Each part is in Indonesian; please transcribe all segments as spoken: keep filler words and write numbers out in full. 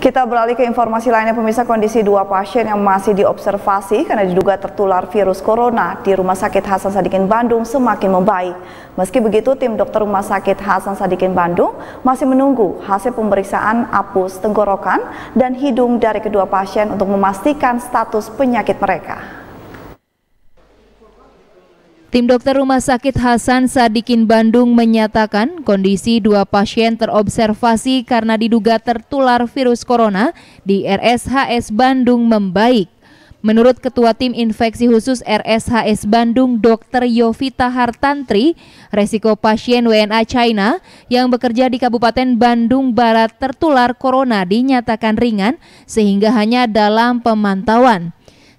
Kita beralih ke informasi lainnya pemirsa. Kondisi dua pasien yang masih diobservasi karena diduga tertular virus corona di Rumah Sakit Hasan Sadikin Bandung semakin membaik. Meski begitu, tim dokter Rumah Sakit Hasan Sadikin Bandung masih menunggu hasil pemeriksaan apus tenggorokan dan hidung dari kedua pasien untuk memastikan status penyakit mereka. Tim dokter Rumah Sakit Hasan Sadikin Bandung menyatakan kondisi dua pasien terobservasi karena diduga tertular virus corona di R S H S Bandung membaik. Menurut Ketua Tim Infeksi Khusus R S H S Bandung dokter Yovita Hartantri, resiko pasien W N A China yang bekerja di Kabupaten Bandung Barat tertular corona dinyatakan ringan sehingga hanya dalam pemantauan.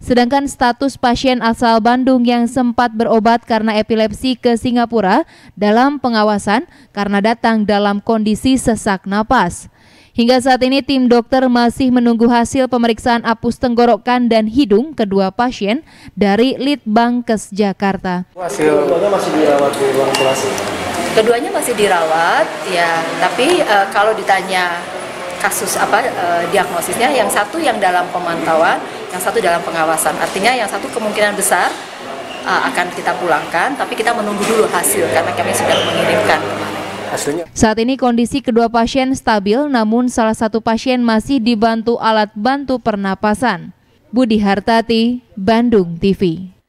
Sedangkan status pasien asal Bandung yang sempat berobat karena epilepsi ke Singapura dalam pengawasan karena datang dalam kondisi sesak napas. Hingga saat ini tim dokter masih menunggu hasil pemeriksaan apus tenggorokan dan hidung kedua pasien dari Litbangkes Jakarta. Hasil masih dirawat di ruang isolasi. Keduanya masih dirawat ya, tapi e, kalau ditanya kasus apa e, diagnosisnya, yang satu yang dalam pemantauan, yang satu dalam pengawasan. Artinya yang satu kemungkinan besar e, akan kita pulangkan, tapi kita menunggu dulu hasil karena kami sudah mengirimkan kemarin. Hasilnya. Saat ini kondisi kedua pasien stabil, namun salah satu pasien masih dibantu alat bantu pernapasan. Budi Hartati, Bandung T V.